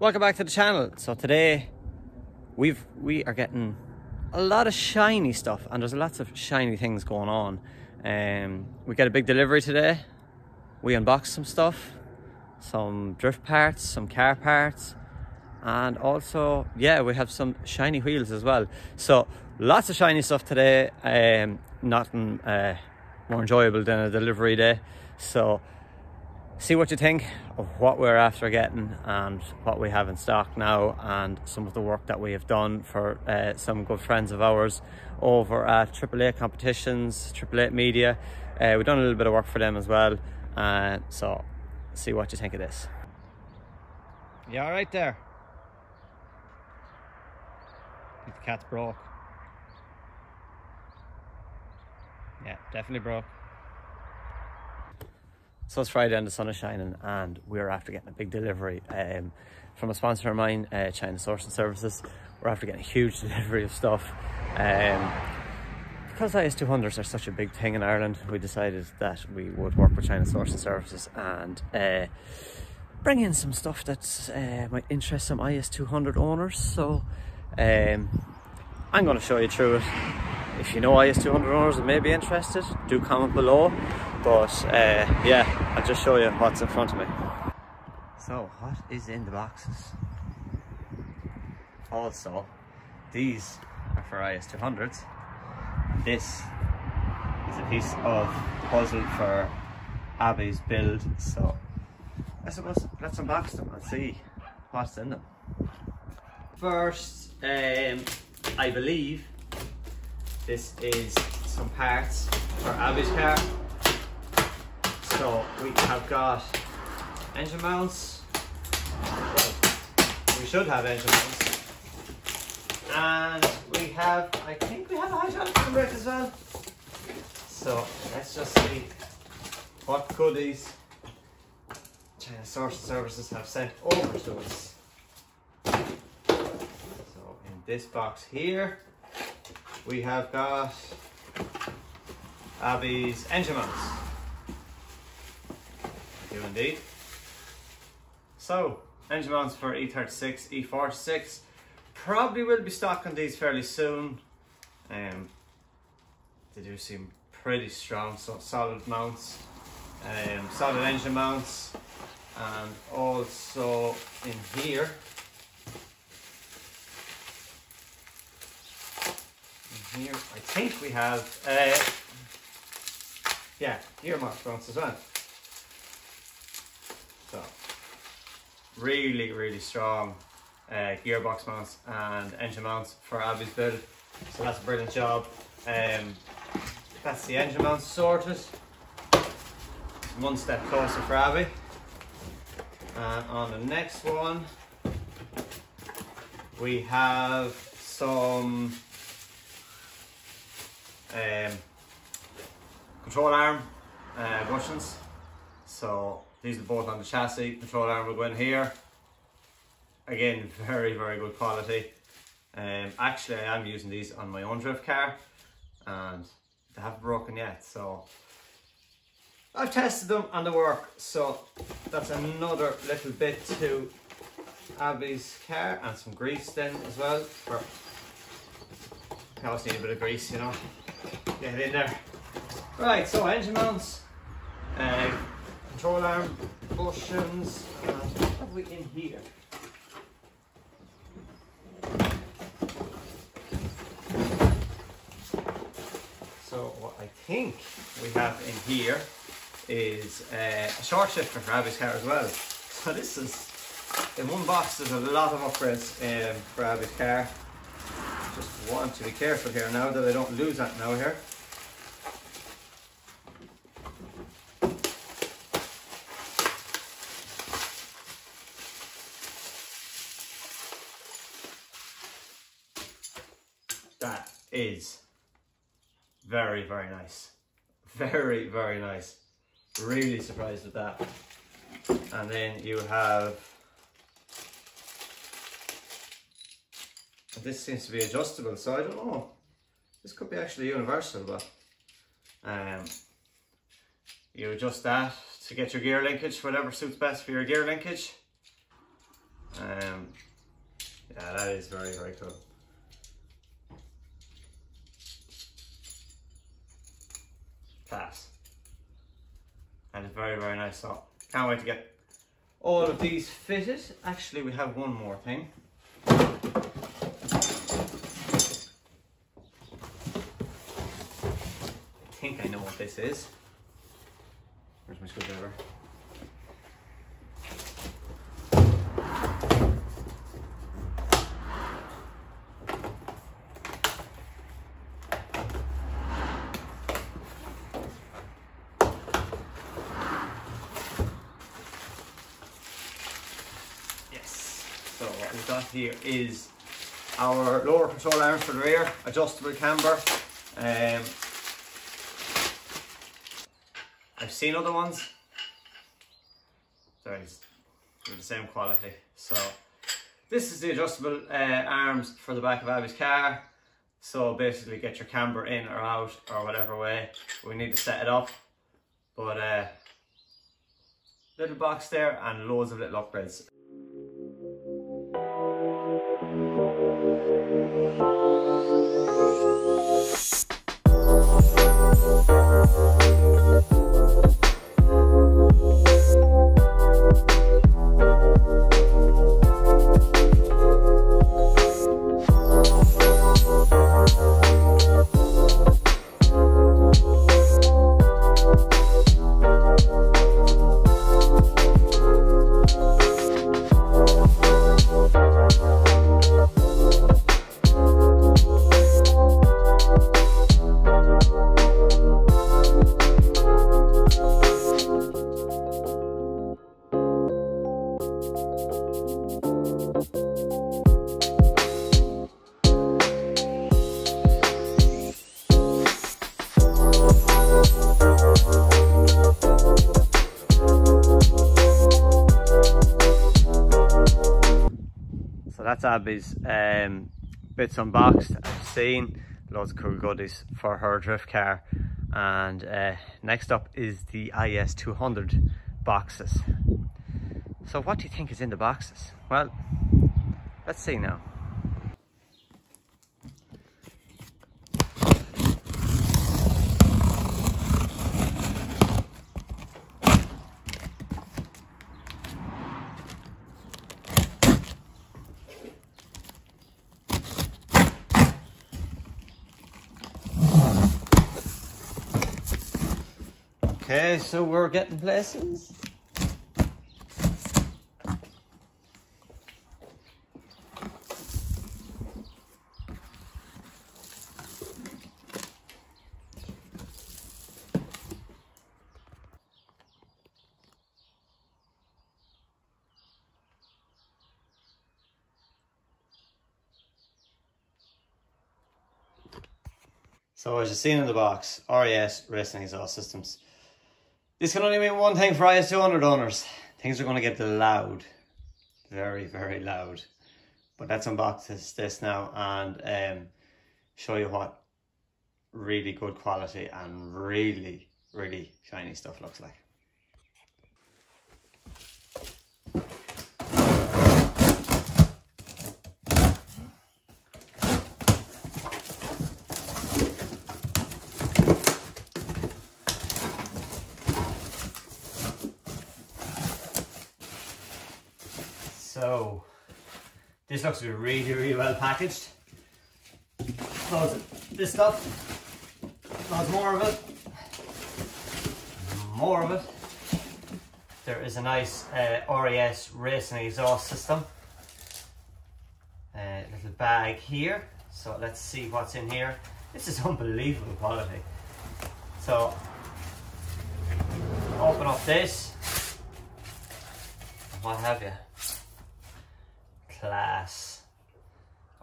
Welcome back to the channel. So today we are getting a lot of shiny stuff, and there's lots of shiny things going on. We get a big delivery today. We unbox some stuff, some drift parts, some car parts, and also we have some shiny wheels as well. So lots of shiny stuff today. Nothing more enjoyable than a delivery day. So see what you think of what we're after getting and what we have in stock now, and some of the work that we have done for some good friends of ours over at AAA Competitions, AAA Media. We've done a little bit of work for them as well, so see what you think of this. You all right there? I think the cat's broke. Yeah, definitely broke. So it's Friday and the sun is shining, and we're after getting a big delivery from a sponsor of mine, China Sourcing Services. We're after getting a huge delivery of stuff. Because IS200s are such a big thing in Ireland, we decided that we would work with China Sourcing Services and bring in some stuff that might interest some IS200 owners. So I'm going to show you through it. If you know IS200 owners that may be interested, do comment below. But yeah, I'll just show you what's in front of me. So what is in the boxes? Also, these are for IS200s. This is a piece of puzzle for Abby's build. So I suppose let's unbox them and see what's in them. First, I believe this is some parts for Abby's car. So we have got engine mounts. Well, we should have engine mounts. And we have, I think we have a hydraulic brake as well. So let's just see what goodies China Sourcing Services have sent over to us. So in this box here, we have got Abby's engine mounts. Indeed. So, engine mounts for E36, E46. Probably will be stocking these fairly soon. They do seem pretty strong, so solid mounts, solid engine mounts, and also in here. I think we have, gearbox mounts as well. So, really, really strong gearbox mounts and engine mounts for Abby's build. So that's a brilliant job. That's the engine mounts sorted. One step closer for Abby. And on the next one, we have some control arm bushings. So these are both on the chassis. Control arm will go in here. Again, very, very good quality. Actually, I am using these on my own drift car, and they haven't broken yet. So I've tested them and they work. So that's another little bit to Abby's car, and some grease then as well. I always need a bit of grease, you know. Get it in there. Right, so engine mounts. Control arm bushings, and what have we in here? So what I think we have in here is a short shifter for Abby's car as well. So this is, in one box there's a lot of upgrades for Abby's car. Just want to be careful here now that I don't lose that now here. That is very, very nice. Very, very nice. Really surprised with that. And then you have, this seems to be adjustable, so I don't know. This could be actually universal, but you adjust that to get your gear linkage, whatever suits best for your gear linkage. That is very, very cool. Class. And a very, very nice sock. Can't wait to get all of these fitted. Actually, we have one more thing. I think I know what this is. Where's my screwdriver? Yes. So what we've got here is our lower control arm for the rear, adjustable camber. I've seen other ones, they're the same quality. So this is the adjustable arms for the back of Abby's car. So basically get your camber in or out or whatever way. We need to set it up, but little box there and loads of little upgrades. That's Abby's bits unboxed. I've seen loads of cool goodies for her drift car. And next up is the IS200 boxes. So what do you think is in the boxes? Well, let's see now. Okay, so we're getting places. So as you've seen in the box, RAS Racing Exhaust Systems. This can only mean one thing for IS200 owners. Things are going to get loud. Very, very loud. But let's unbox this now and show you what really good quality and really, really shiny stuff looks like. So this looks really, really well packaged. Loads of this stuff, loads more of it, more of it. There is a nice RES racing exhaust system. Little bag here. So let's see what's in here. This is unbelievable quality. So open up this, what have you. Class.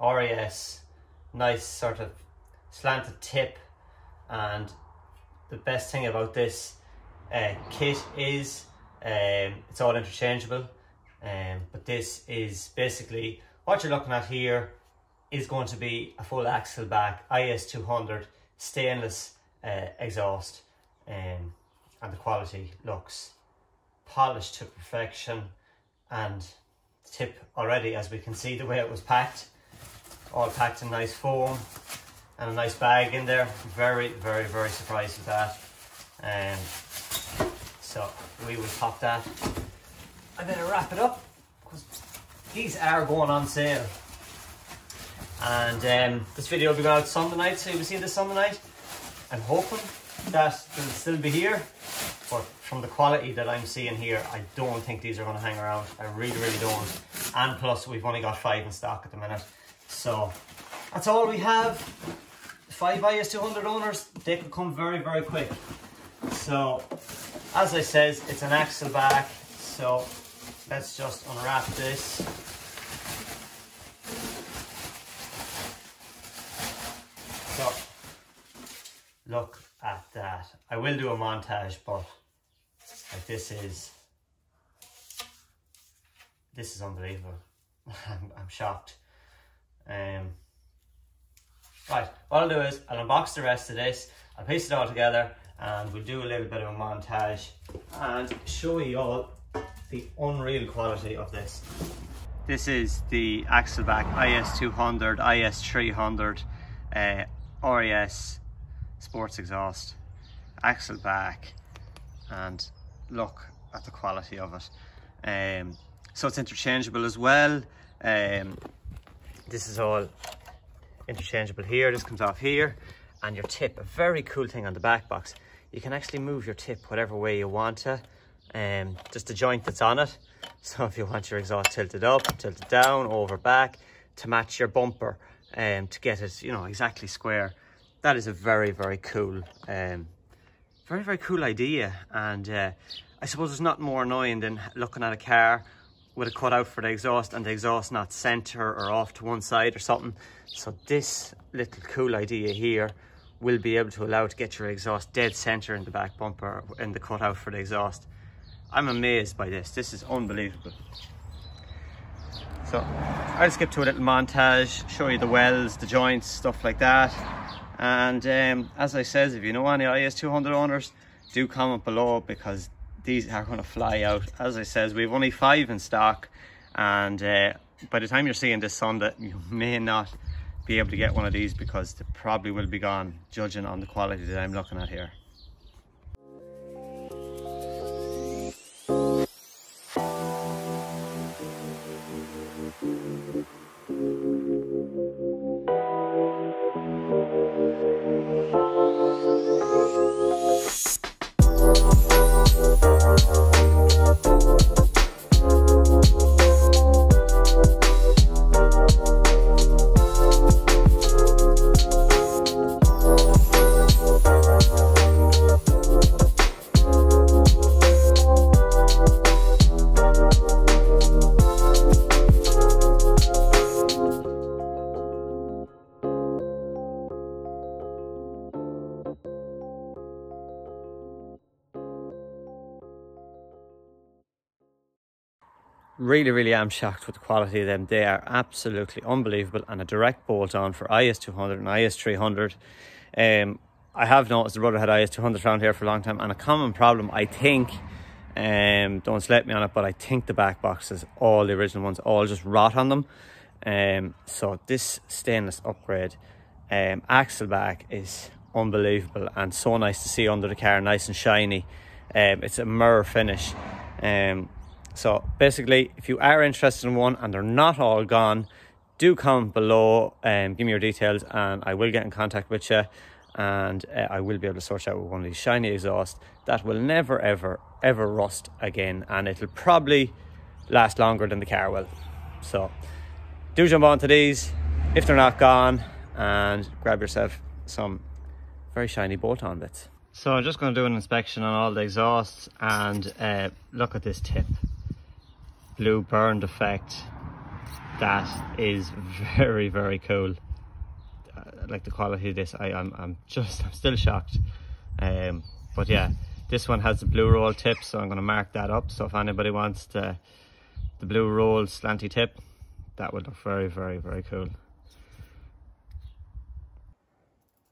RAS, nice sort of slanted tip, and the best thing about this kit is it's all interchangeable, but this is basically what you're looking at here is going to be a full axle back IS200 stainless exhaust, and the quality looks polished to perfection. And tip already, as we can see the way it was packed, all packed in nice foam and a nice bag in there. Very, very, very surprised with that. So we will pop that. I better wrap it up because these are going on sale. And this video will be going out Sunday night, so you'll be seeing this Sunday night. I'm hoping that they'll still be here, but from the quality that I'm seeing here, I don't think these are going to hang around. I really, really don't. And plus, we've only got 5 in stock at the minute. So that's all we have. 5 IS200 owners, they could come very, very quick. So as I says, it's an axle back. So let's just unwrap this. So look at that. I will do a montage, but like this is unbelievable. I'm shocked. Right, what I'll do is I'll unbox the rest of this, I'll piece it all together, and we'll do a little bit of a montage and show you all the unreal quality of this. This is the axle back IS200, IS300, RES sports exhaust, axle back, and look at the quality of it. So it's interchangeable as well. This is all interchangeable here. This comes off here, and your tip, a very cool thing on the back box, you can actually move your tip whatever way you want to, just the joint that's on it. So if you want your exhaust tilted up, tilted down, over, back, to match your bumper, to get it, you know, exactly square. That is a very, very cool, very, very cool idea. And I suppose it's not more annoying than looking at a car with a cut out for the exhaust and the exhaust not center or off to one side or something. So this little cool idea here will be able to allow to get your exhaust dead center in the back bumper and the cut out for the exhaust. I'm amazed by this. This is unbelievable. So I'll skip to a little montage, show you the welds, the joints, stuff like that. And as I says, if you know any IS200 owners, do comment below, because these are going to fly out. As I says, we've only 5 in stock, and by the time you're seeing this Sunday, you may not be able to get one of these, because they probably will be gone, judging on the quality that I'm looking at here. Really, really am shocked with the quality of them. They are absolutely unbelievable, and a direct bolt on for IS200 and IS300. I have noticed the brother had IS200 around here for a long time, and a common problem, I think, don't slap me on it, but I think the back boxes, all the original ones, all just rot on them. So this stainless upgrade axle back is unbelievable, and so nice to see under the car, nice and shiny. It's a mirror finish. So basically, if you are interested in one and they're not all gone, do comment below and give me your details, and I will get in contact with you, and I will be able to sort out with one of these shiny exhausts that will never, ever, ever rust again, and it'll probably last longer than the car will. So do jump onto these if they're not gone and grab yourself some very shiny bolt-on bits. So I'm just going to do an inspection on all the exhausts, and look at this tip. Blue burned effect. That is very, very cool. Like the quality of this, I'm still shocked. But yeah, this one has the blue roll tip, so I'm going to mark that up. So if anybody wants the blue roll slanty tip, that would look very, very, very cool.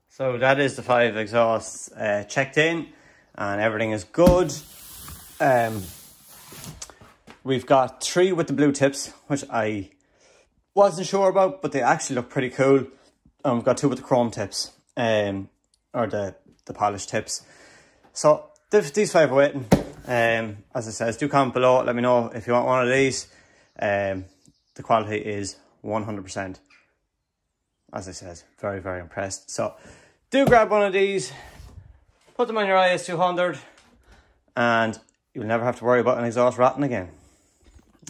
So that is the 5 exhausts checked in, and everything is good. We've got 3 with the blue tips, which I wasn't sure about, but they actually look pretty cool. We've got two with the chrome tips, or the polished tips. So these five are waiting. As I says, do comment below, let me know if you want one of these. The quality is 100%. As I says, very, very impressed. So do grab one of these, put them on your IS200, and you'll never have to worry about an exhaust rotting again.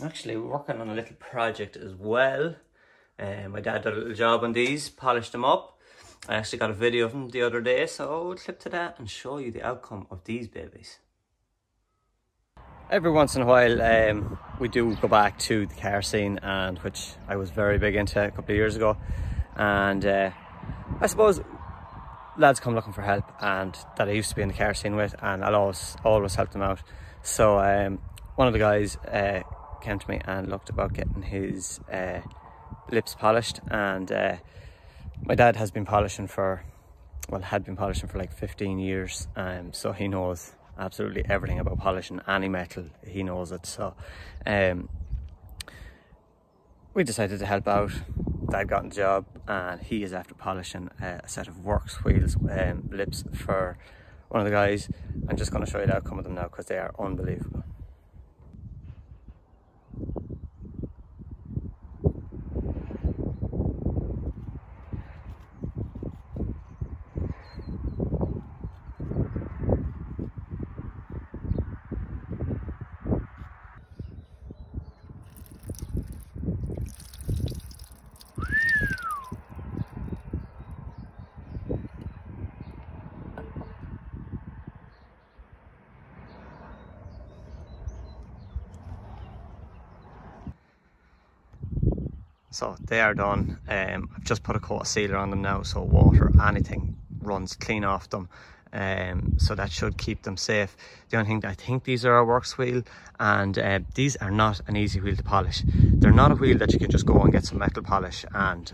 Actually, we're working on a little project as well. My dad did a little job on these, polished them up. I actually got a video of them the other day, so I'll clip to that and show you the outcome of these babies. Every once in a while, we do go back to the car scene, and which I was very big into a couple of years ago. And I suppose lads come looking for help, and that I used to be in the car scene with, and I'll always help them out. So one of the guys came to me and looked about getting his lips polished, and my dad has been polishing for, well, had been polishing for like 15 years, so he knows absolutely everything about polishing any metal. He knows it. So we decided to help out. Dad got a job, and he is after polishing a set of works wheels lips for one of the guys. I'm just going to show you the outcome of them now, because they are unbelievable. So they are done. I've just put a coat of sealer on them now, so water, anything runs clean off them. So that should keep them safe. The only thing, I think these are a works wheel, and these are not an easy wheel to polish. They're not a wheel that you can just go and get some metal polish and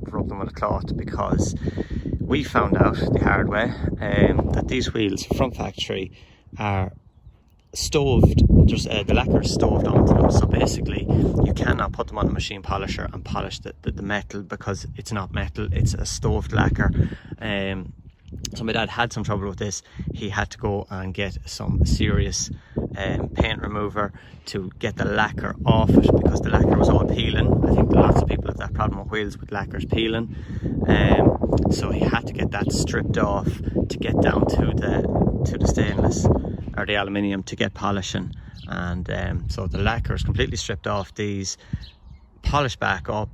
rub them with a cloth, because we found out the hard way that these wheels from factory are stoved. Just the lacquer is stoved onto them, so basically you cannot put them on a machine polisher and polish the metal, because it's not metal, it's a stoved lacquer. So my dad had some trouble with this. He had to go and get some serious paint remover to get the lacquer off it, because the lacquer was all peeling. I think lots of people have that problem with wheels, with lacquers peeling. So he had to get that stripped off to get down to the stainless or the aluminium to get polishing. And so the lacquer is completely stripped off these, polished back up,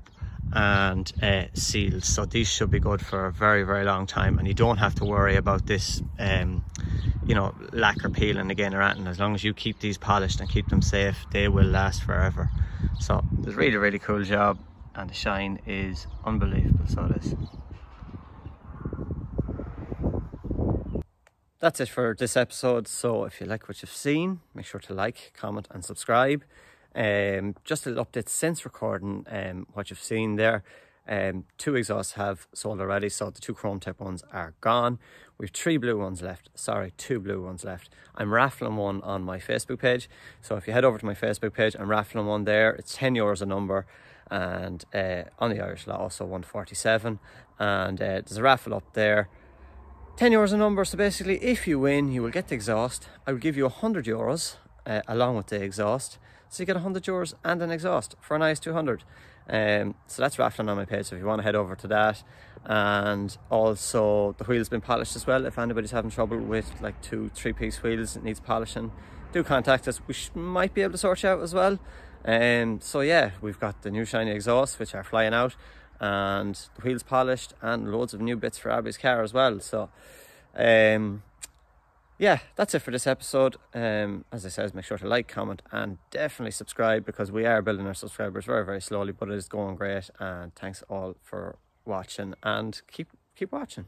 and sealed. So these should be good for a very, very long time, and you don't have to worry about this you know, lacquer peeling again or anything. As long as you keep these polished and keep them safe, they will last forever. So it's a really, really cool job, and the shine is unbelievable. So that's it for this episode. So if you like what you've seen, make sure to like, comment and subscribe. Just a little update since recording what you've seen there. Two exhausts have sold already, so the two chrome tip ones are gone. We've three blue ones left, sorry, two blue ones left. I'm raffling one on my Facebook page, so if you head over to my Facebook page, I'm raffling one there. It's €10 a number, and on the Irish lot also 147, and there's a raffle up there. €10 a number, so basically if you win, you will get the exhaust. I will give you €100 along with the exhaust. So you get €100 and an exhaust for an IS200. So that's raffling on my page, so if you want to head over to that. And also the wheel's been polished as well. If anybody's having trouble with like 2-3-piece wheels that needs polishing, do contact us. We might be able to sort you out as well. So yeah, we've got the new shiny exhausts, which are flying out, and the wheels polished, and loads of new bits for Abby's car as well. So yeah, that's it for this episode. As I said, make sure to like, comment and definitely subscribe, because we are building our subscribers very, very slowly, but it is going great. And thanks all for watching, and keep watching.